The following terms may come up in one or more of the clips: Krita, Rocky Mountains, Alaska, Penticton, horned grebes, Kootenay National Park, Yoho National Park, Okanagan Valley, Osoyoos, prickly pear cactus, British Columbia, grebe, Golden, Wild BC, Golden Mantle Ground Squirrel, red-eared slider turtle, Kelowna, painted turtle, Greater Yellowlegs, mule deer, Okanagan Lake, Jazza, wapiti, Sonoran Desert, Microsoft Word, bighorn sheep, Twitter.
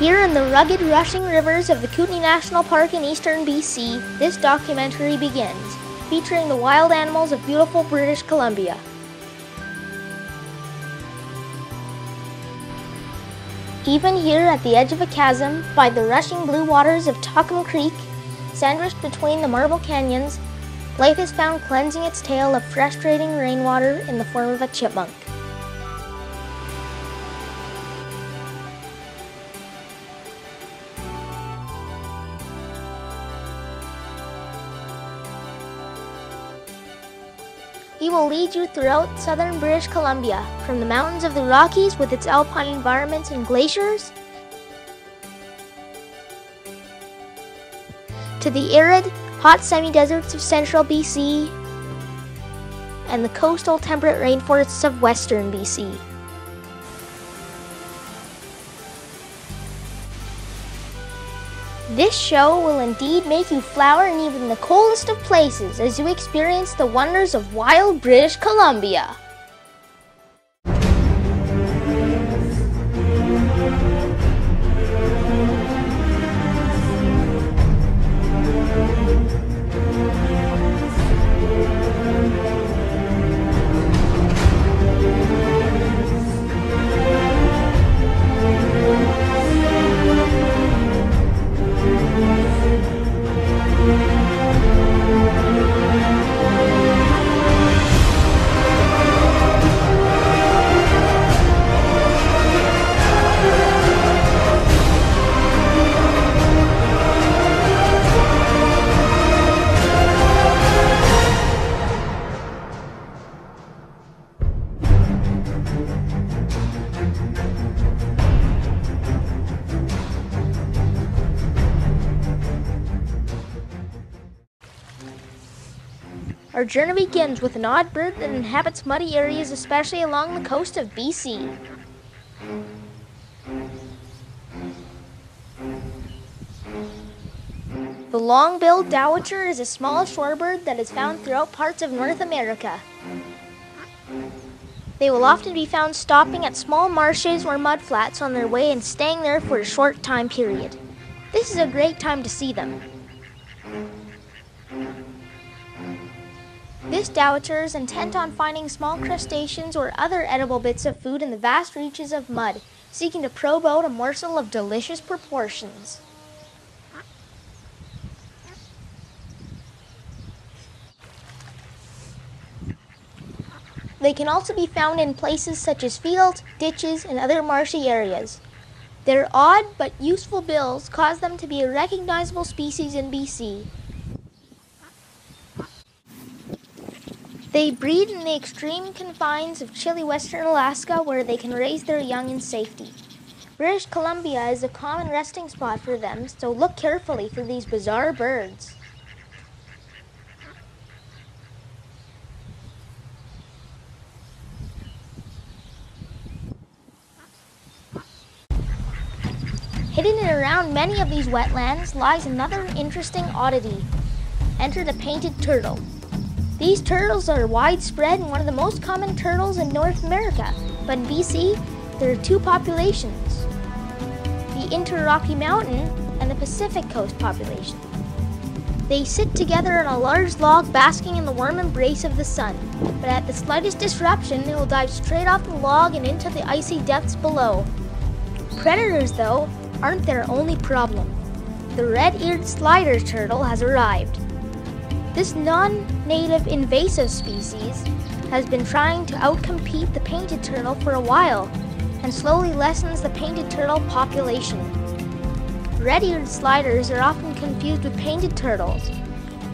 Here in the rugged, rushing rivers of the Kootenay National Park in eastern BC, this documentary begins, featuring the wild animals of beautiful British Columbia. Even here at the edge of a chasm, by the rushing blue waters of Toquen Creek, sandwiched between the marble canyons, life is found cleansing its tail of frustrating rainwater in the form of a chipmunk. He will lead you throughout southern British Columbia, from the mountains of the Rockies with its alpine environments and glaciers, to the arid, hot semi-deserts of central BC, and the coastal temperate rainforests of western BC. This show will indeed make you flower in even the coldest of places as you experience the wonders of wild British Columbia. Our journey begins with an odd bird that inhabits muddy areas, especially along the coast of BC. The long-billed dowitcher is a small shorebird that is found throughout parts of North America. They will often be found stopping at small marshes or mudflats on their way and staying there for a short time period. This is a great time to see them. This dowitcher is intent on finding small crustaceans or other edible bits of food in the vast reaches of mud, seeking to probe out a morsel of delicious proportions. They can also be found in places such as fields, ditches, and other marshy areas. Their odd but useful bills cause them to be a recognizable species in BC. They breed in the extreme confines of chilly western Alaska, where they can raise their young in safety. British Columbia is a common resting spot for them, so look carefully for these bizarre birds. Hidden in around many of these wetlands lies another interesting oddity. Enter the painted turtle. These turtles are widespread and one of the most common turtles in North America, but in BC, there are two populations, the Inter-Rocky Mountain and the Pacific Coast population. They sit together on a large log basking in the warm embrace of the sun, but at the slightest disruption, they will dive straight off the log and into the icy depths below. Predators, though, aren't their only problem. The red-eared slider turtle has arrived. This non-native invasive species has been trying to outcompete the painted turtle for a while and slowly lessens the painted turtle population. Red-eared sliders are often confused with painted turtles,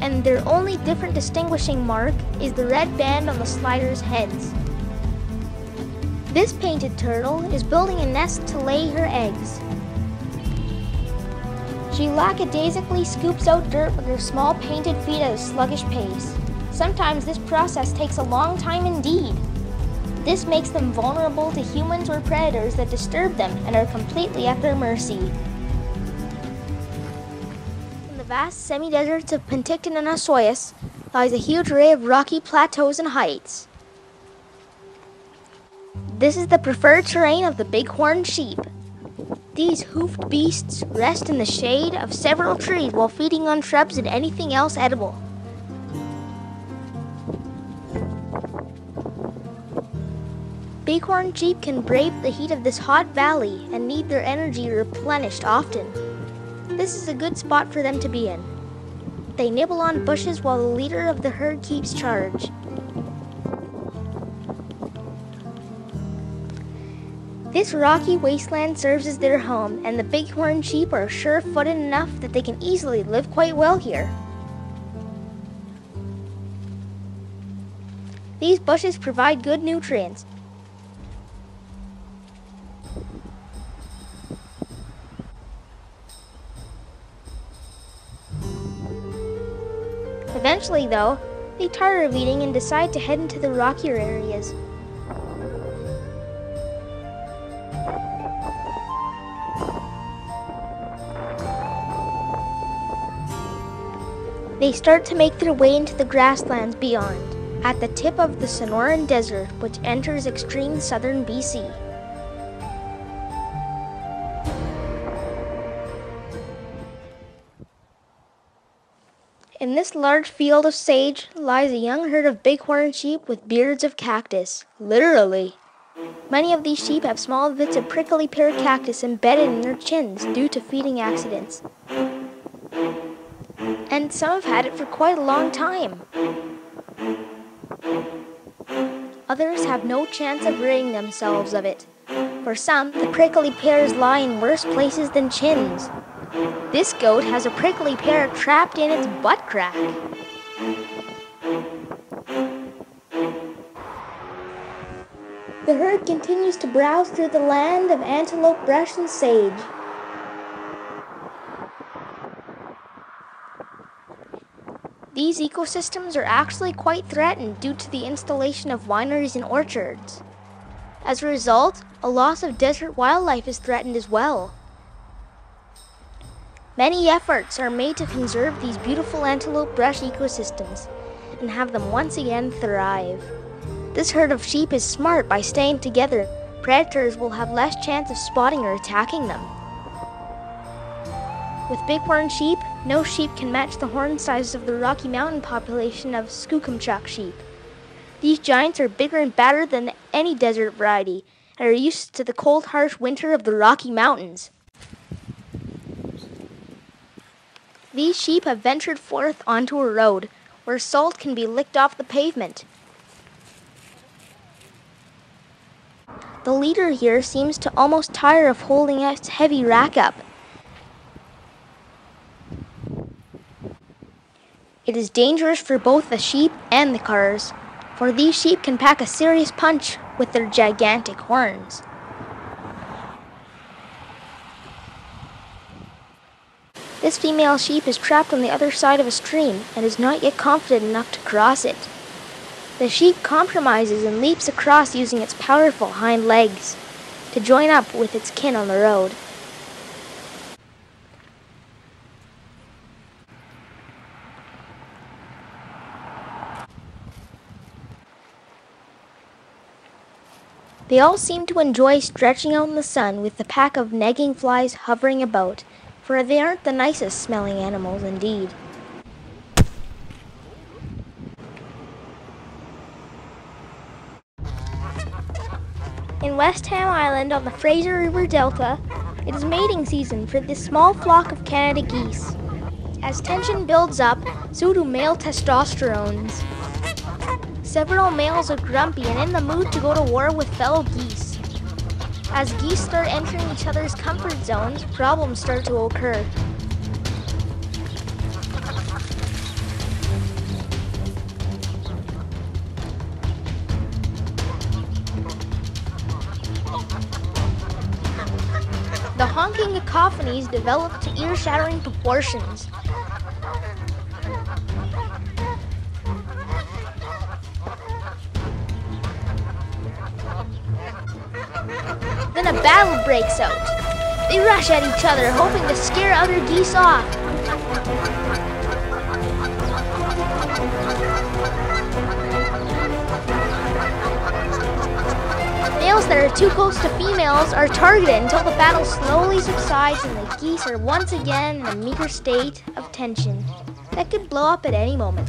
and their only different distinguishing mark is the red band on the sliders' heads. This painted turtle is building a nest to lay her eggs. She lackadaisically scoops out dirt with her small painted feet at a sluggish pace. Sometimes this process takes a long time indeed. This makes them vulnerable to humans or predators that disturb them and are completely at their mercy. In the vast semi-deserts of Penticton and Osoyoos lies a huge array of rocky plateaus and heights. This is the preferred terrain of the bighorn sheep. These hoofed beasts rest in the shade of several trees while feeding on shrubs and anything else edible. Bighorn sheep can brave the heat of this hot valley and need their energy replenished often. This is a good spot for them to be in. They nibble on bushes while the leader of the herd keeps charge. This rocky wasteland serves as their home, and the bighorn sheep are sure-footed enough that they can easily live quite well here. These bushes provide good nutrients. Eventually, though, they tire of eating and decide to head into the rockier areas. They start to make their way into the grasslands beyond, at the tip of the Sonoran Desert, which enters extreme southern BC. In this large field of sage lies a young herd of bighorn sheep with beards of cactus, literally. Many of these sheep have small bits of prickly pear cactus embedded in their chins due to feeding accidents. And some have had it for quite a long time. Others have no chance of ridding themselves of it. For some, the prickly pears lie in worse places than chins. This goat has a prickly pear trapped in its butt crack. The herd continues to browse through the land of antelope brush and sage. These ecosystems are actually quite threatened due to the installation of wineries and orchards. As a result, a loss of desert wildlife is threatened as well. Many efforts are made to conserve these beautiful antelope brush ecosystems and have them once again thrive. This herd of sheep is smart by staying together. Predators will have less chance of spotting or attacking them. With bighorn sheep, no sheep can match the horn size of the Rocky Mountain population of Skookumchuck sheep. These giants are bigger and badder than any desert variety and are used to the cold, harsh winter of the Rocky Mountains. These sheep have ventured forth onto a road where salt can be licked off the pavement. The leader here seems to almost tire of holding its heavy rack up. It is dangerous for both the sheep and the cars, for these sheep can pack a serious punch with their gigantic horns. This female sheep is trapped on the other side of a stream and is not yet confident enough to cross it. The sheep compromises and leaps across using its powerful hind legs to join up with its kin on the road. They all seem to enjoy stretching out in the sun with the pack of nagging flies hovering about, for they aren't the nicest smelling animals indeed. In Westham Island on the Fraser River Delta, it is mating season for this small flock of Canada geese. As tension builds up, so do male testosterones. Several males are grumpy and in the mood to go to war with fellow geese. As geese start entering each other's comfort zones, problems start to occur. The honking cacophonies develop to ear-shattering proportions. Then a battle breaks out. They rush at each other, hoping to scare other geese off. Males that are too close to females are targeted until the battle slowly subsides and the geese are once again in a meager state of tension that could blow up at any moment.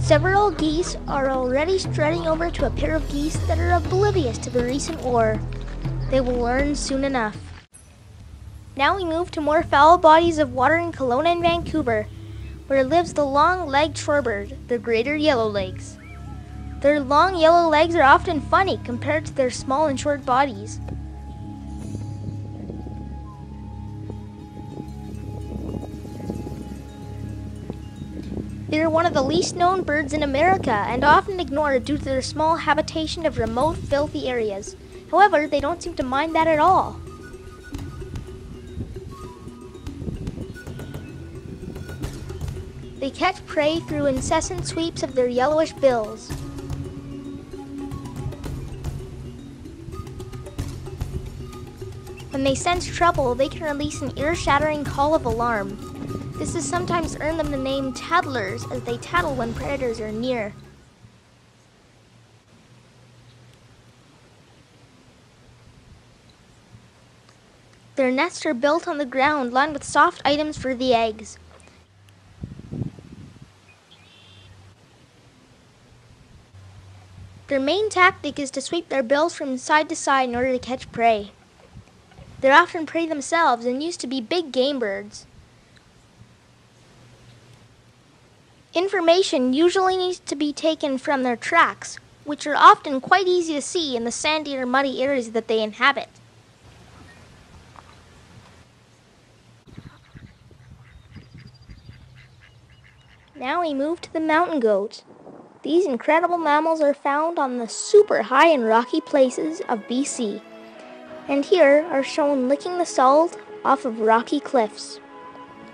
Several geese are already strutting over to a pair of geese that are oblivious to the recent war. They will learn soon enough. Now we move to more foul bodies of water in Kelowna and Vancouver, where lives the long-legged shorebird, the Greater Yellowlegs. Their long yellow legs are often funny compared to their small and short bodies. They are one of the least known birds in America and often ignored due to their small habitation of remote, filthy areas. However, they don't seem to mind that at all. They catch prey through incessant sweeps of their yellowish bills. When they sense trouble, they can release an ear-shattering call of alarm. This has sometimes earned them the name tattlers, as they tattle when predators are near. Their nests are built on the ground, lined with soft items for the eggs. Their main tactic is to sweep their bills from side to side in order to catch prey. They're often prey themselves and used to be big game birds. Information usually needs to be taken from their tracks, which are often quite easy to see in the sandy or muddy areas that they inhabit. Now we move to the mountain goat. These incredible mammals are found on the super high and rocky places of BC, and here are shown licking the salt off of rocky cliffs.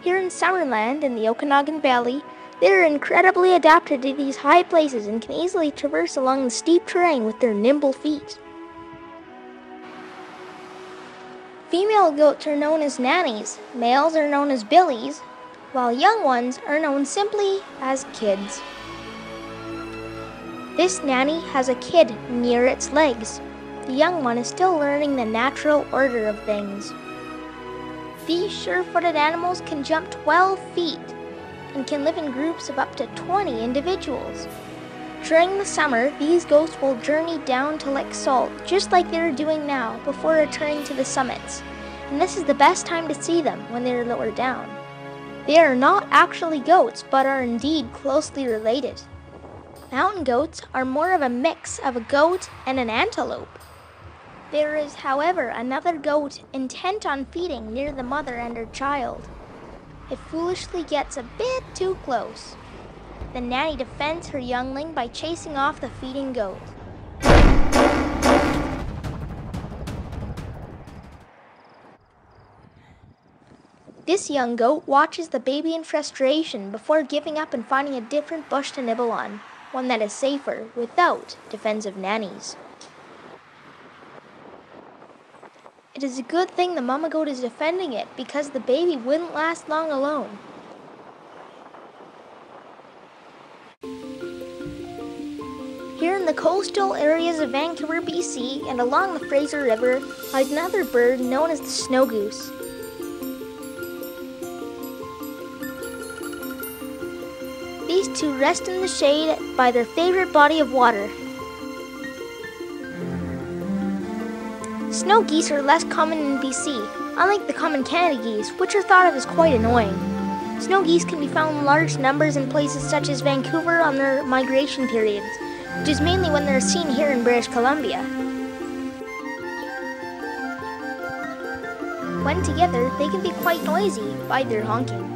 Here in Summerland in the Okanagan Valley, they are incredibly adapted to these high places and can easily traverse along the steep terrain with their nimble feet. Female goats are known as nannies, males are known as billies, while young ones are known simply as kids. This nanny has a kid near its legs. The young one is still learning the natural order of things. These sure-footed animals can jump 12 feet. And can live in groups of up to 20 individuals. During the summer, these goats will journey down to Lake Salt, just like they are doing now, before returning to the summits. And this is the best time to see them, when they are lower down. They are not actually goats, but are indeed closely related. Mountain goats are more of a mix of a goat and an antelope. There is, however, another goat intent on feeding near the mother and her child. It foolishly gets a bit too close. The nanny defends her youngling by chasing off the feeding goat. This young goat watches the baby in frustration before giving up and finding a different bush to nibble on, one that is safer without defensive nannies. It is a good thing the mama goat is defending it, because the baby wouldn't last long alone. Here in the coastal areas of Vancouver, BC, and along the Fraser River, lies another bird known as the snow goose. These two rest in the shade by their favorite body of water. Snow geese are less common in BC, unlike the common Canada geese, which are thought of as quite annoying. Snow geese can be found in large numbers in places such as Vancouver on their migration periods, which is mainly when they're seen here in British Columbia. When together, they can be quite noisy by their honking.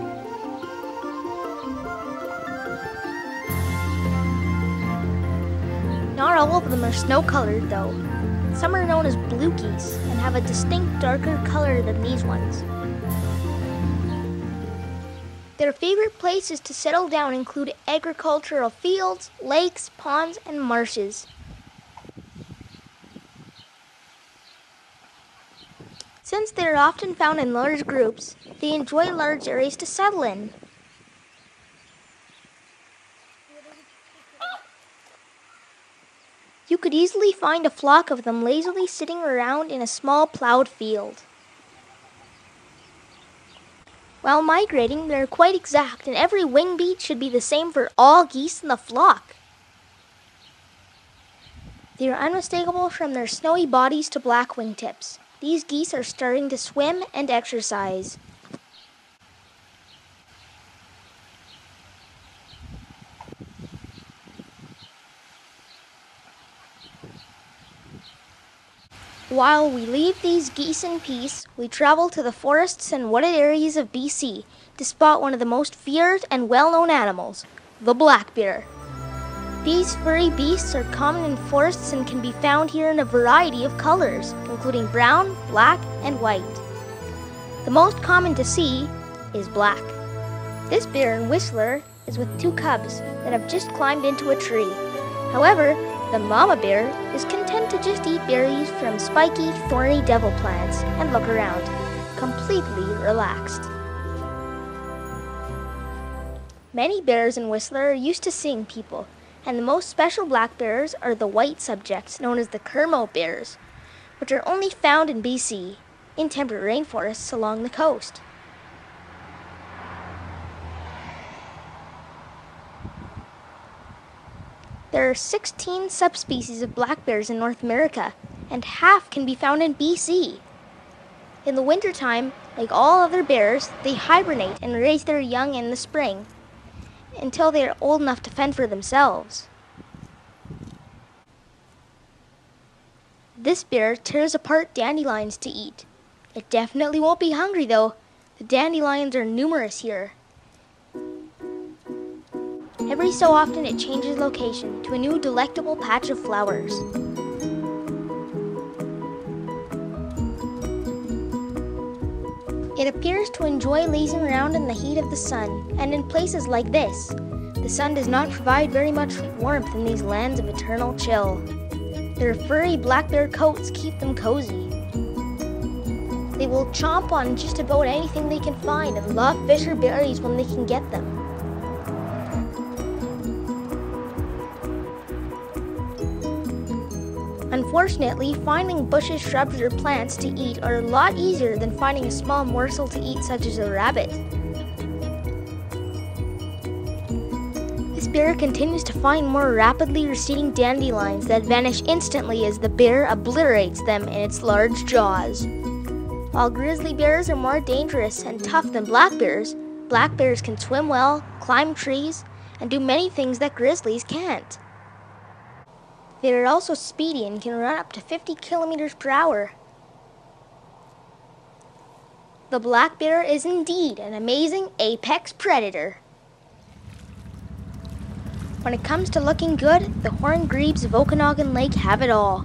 Not all of them are snow-colored, though. Some are known as blue geese and have a distinct darker color than these ones. Their favorite places to settle down include agricultural fields, lakes, ponds, and marshes. Since they are often found in large groups, they enjoy large areas to settle in. You could easily find a flock of them lazily sitting around in a small plowed field. While migrating, they are quite exact, and every wing beat should be the same for all geese in the flock. They are unmistakable from their snowy bodies to black wingtips. These geese are starting to swim and exercise. While we leave these geese in peace, we travel to the forests and wooded areas of BC to spot one of the most feared and well-known animals, the black bear. These furry beasts are common in forests and can be found here in a variety of colors, including brown, black, and white. The most common to see is black. This bear in Whistler is with two cubs that have just climbed into a tree. However, the mama bear is content to just eat berries from spiky, thorny devil plants and look around, completely relaxed. Many bears in Whistler are used to seeing people, and the most special black bears are the white subjects known as the Kermode bears, which are only found in BC, in temperate rainforests along the coast. There are 16 subspecies of black bears in North America, and half can be found in BC. In the wintertime, like all other bears, they hibernate and raise their young in the spring, until they are old enough to fend for themselves. This bear tears apart dandelions to eat. It definitely won't be hungry though. The dandelions are numerous here. Every so often it changes location to a new delectable patch of flowers. It appears to enjoy lazing around in the heat of the sun, and in places like this. The sun does not provide very much warmth in these lands of eternal chill. Their furry black bear coats keep them cozy. They will chomp on just about anything they can find and love fish or berries when they can get them. Unfortunately, finding bushes, shrubs, or plants to eat are a lot easier than finding a small morsel to eat, such as a rabbit. This bear continues to find more rapidly receding dandelions that vanish instantly as the bear obliterates them in its large jaws. While grizzly bears are more dangerous and tough than black bears can swim well, climb trees, and do many things that grizzlies can't. They are also speedy and can run up to 50 kilometers per hour. The black bear is indeed an amazing apex predator. When it comes to looking good, the horned grebes of Okanagan Lake have it all.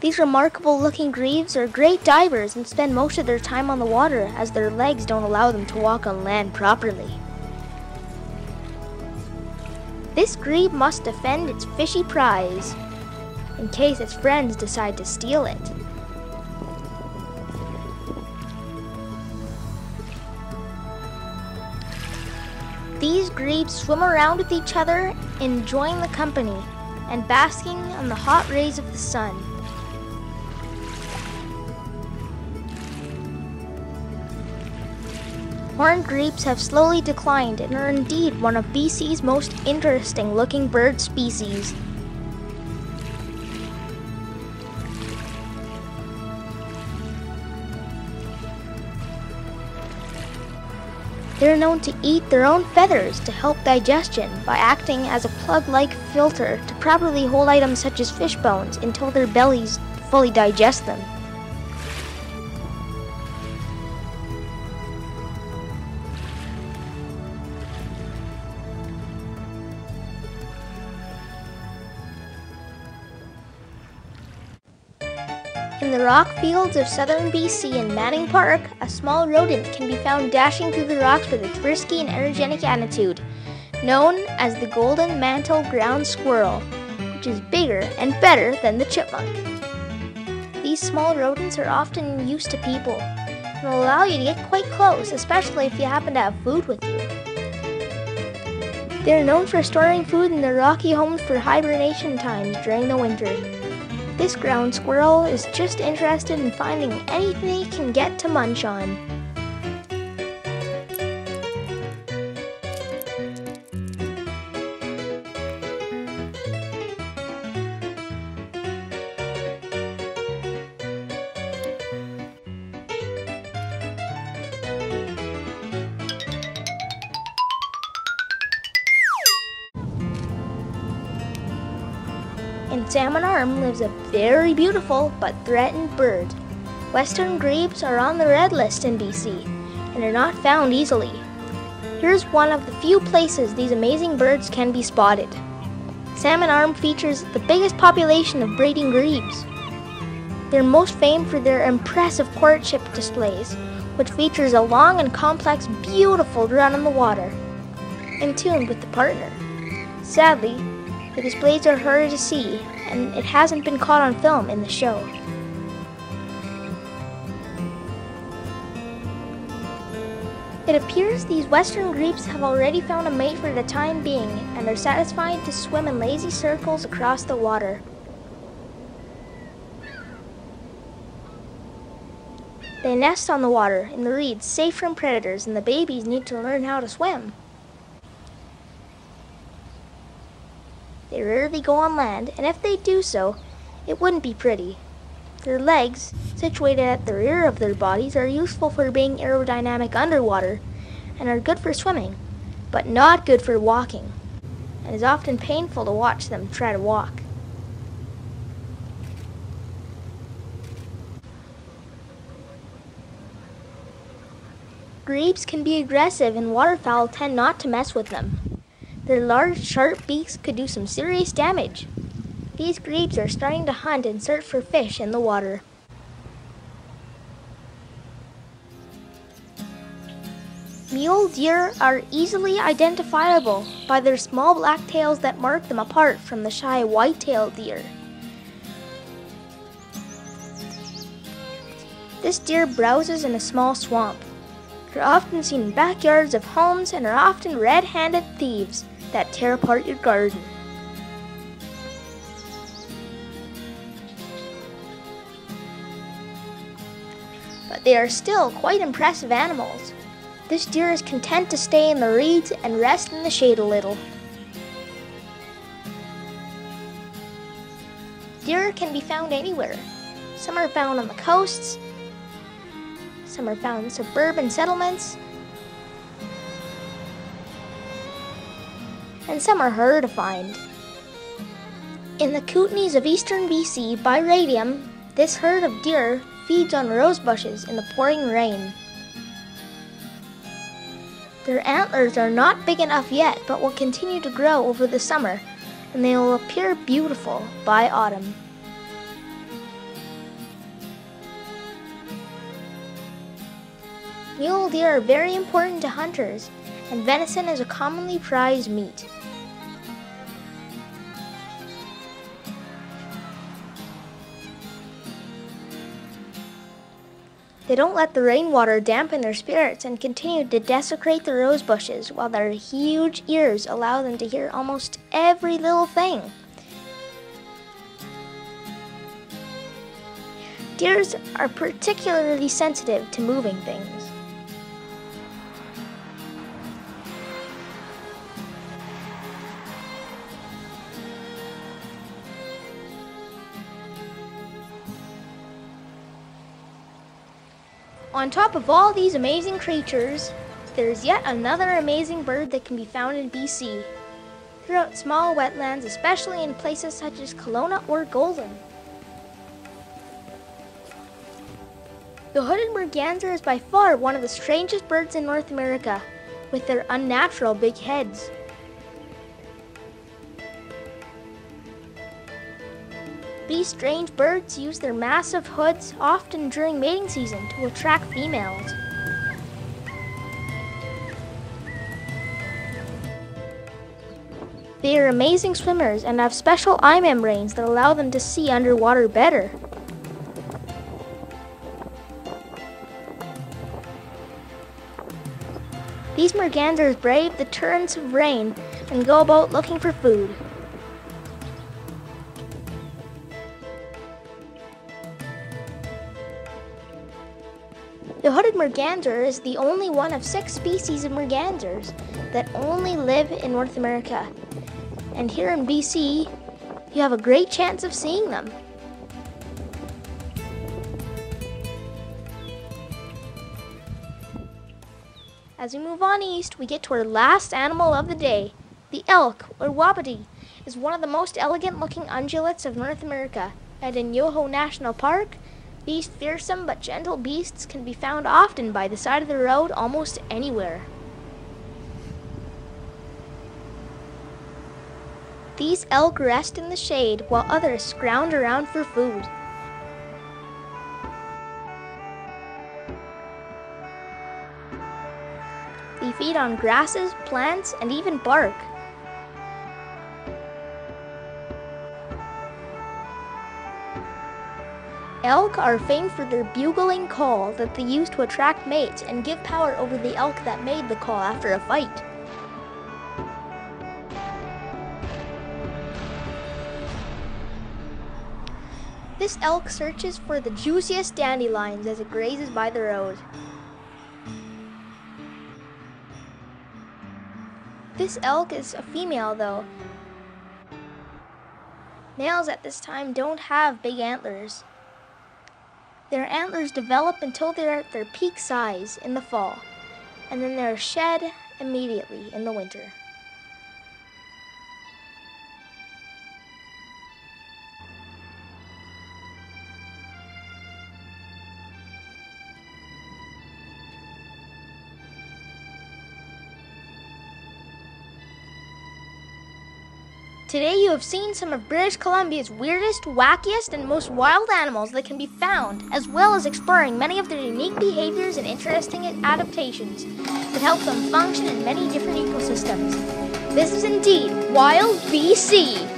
These remarkable looking grebes are great divers and spend most of their time on the water as their legs don't allow them to walk on land properly. This grebe must defend its fishy prize, in case its friends decide to steal it. These grebes swim around with each other, enjoying the company, and basking in the hot rays of the sun. Horned grebes have slowly declined and are indeed one of BC's most interesting looking bird species. They are known to eat their own feathers to help digestion by acting as a plug-like filter to properly hold items such as fish bones until their bellies fully digest them. In the rock fields of southern BC and Manning Park, a small rodent can be found dashing through the rocks with its frisky and energetic attitude, known as the golden mantle ground squirrel, which is bigger and better than the chipmunk. These small rodents are often used to people and will allow you to get quite close, especially if you happen to have food with you. They are known for storing food in their rocky homes for hibernation times during the winter. This ground squirrel is just interested in finding anything he can get to munch on. In Salmon Arm lives a very beautiful but threatened bird. Western grebes are on the red list in BC and are not found easily. Here's one of the few places these amazing birds can be spotted. Salmon Arm features the biggest population of breeding grebes. They're most famed for their impressive courtship displays, which features a long and complex, beautiful run on the water, in tune with the partner. Sadly, the displays are harder to see, and it hasn't been caught on film in the show. It appears these western grebes have already found a mate for the time being, and are satisfied to swim in lazy circles across the water. They nest on the water, in the reeds, safe from predators, and the babies need to learn how to swim. They rarely go on land, and if they do so, it wouldn't be pretty. Their legs, situated at the rear of their bodies, are useful for being aerodynamic underwater and are good for swimming, but not good for walking, and it is often painful to watch them try to walk. Grebes can be aggressive, and waterfowl tend not to mess with them. Their large, sharp beaks could do some serious damage. These grebes are starting to hunt and search for fish in the water. Mule deer are easily identifiable by their small black tails that mark them apart from the shy white-tailed deer. This deer browses in a small swamp. They're often seen in backyards of homes and are often red-handed thieves that tear apart your garden. But they are still quite impressive animals. This deer is content to stay in the reeds and rest in the shade a little. Deer can be found anywhere. Some are found on the coasts, some are found in suburban settlements, and some are harder to find. In the Kootenays of eastern BC, by Radium, this herd of deer feeds on rose bushes in the pouring rain. Their antlers are not big enough yet, but will continue to grow over the summer, and they will appear beautiful by autumn. Mule deer are very important to hunters, and venison is a commonly prized meat. They don't let the rainwater dampen their spirits and continue to desecrate the rose bushes, while their huge ears allow them to hear almost every little thing. Deer are particularly sensitive to moving things. On top of all these amazing creatures, there is yet another amazing bird that can be found in BC, throughout small wetlands, especially in places such as Kelowna or Golden. The hooded merganser is by far one of the strangest birds in North America, with their unnatural big heads. These strange birds use their massive hoods, often during mating season, to attract females. They are amazing swimmers and have special eye membranes that allow them to see underwater better. These merganders brave the torrents of rain and go about looking for food. The hooded mergander is the only one of 6 species of merganders that only live in North America. And here in BC, you have a great chance of seeing them. As we move on east, we get to our last animal of the day. The elk, or wapiti, is one of the most elegant-looking ungulates of North America, and in Yoho National Park, these fearsome but gentle beasts can be found often by the side of the road almost anywhere. These elk rest in the shade while others scrounge around for food. They feed on grasses, plants, and even bark. Elk are famed for their bugling call that they use to attract mates and give power over the elk that made the call after a fight. This elk searches for the juiciest dandelions as it grazes by the road. This elk is a female though. Males at this time don't have big antlers. Their antlers develop until they're at their peak size in the fall, and then they're shed immediately in the winter. Today you have seen some of British Columbia's weirdest, wackiest, and most wild animals that can be found, as well as exploring many of their unique behaviors and interesting adaptations that help them function in many different ecosystems. This is indeed Wild BC!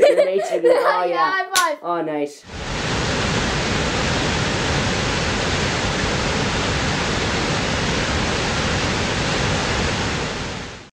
Your mates are good. Oh yeah. Oh nice.